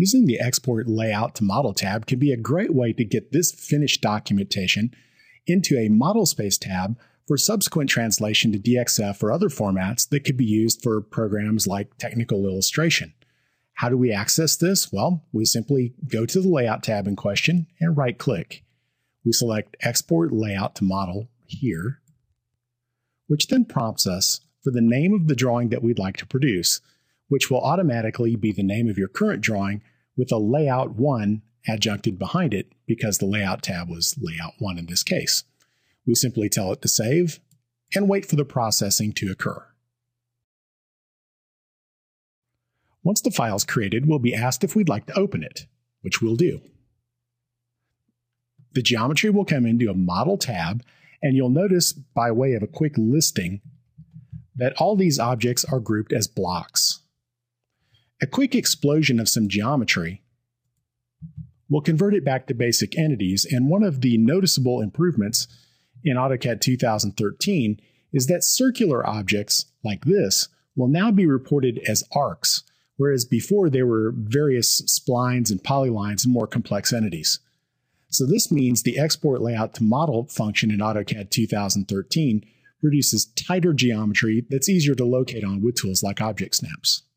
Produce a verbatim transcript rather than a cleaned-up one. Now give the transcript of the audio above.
Using the Export Layout to Model tab can be a great way to get this finished documentation into a Model Space tab for subsequent translation to D X F or other formats that could be used for programs like technical illustration. How do we access this? Well, we simply go to the Layout tab in question and right-click. We select Export Layout to Model here, which then prompts us for the name of the drawing that we'd like to produce, which will automatically be the name of your current drawing with a Layout one adjuncted behind it because the Layout tab was Layout one in this case. We simply tell it to save and wait for the processing to occur. Once the file is created, we'll be asked if we'd like to open it, which we'll do. The geometry will come into a Model tab, and you'll notice by way of a quick listing that all these objects are grouped as blocks. A quick explosion of some geometry will convert it back to basic entities, and one of the noticeable improvements in AutoCAD two thousand thirteen is that circular objects like this will now be reported as arcs, whereas before there were various splines and polylines and more complex entities. So this means the Export Layout to Model function in AutoCAD two thousand thirteen produces tighter geometry that's easier to locate on with tools like Object Snaps.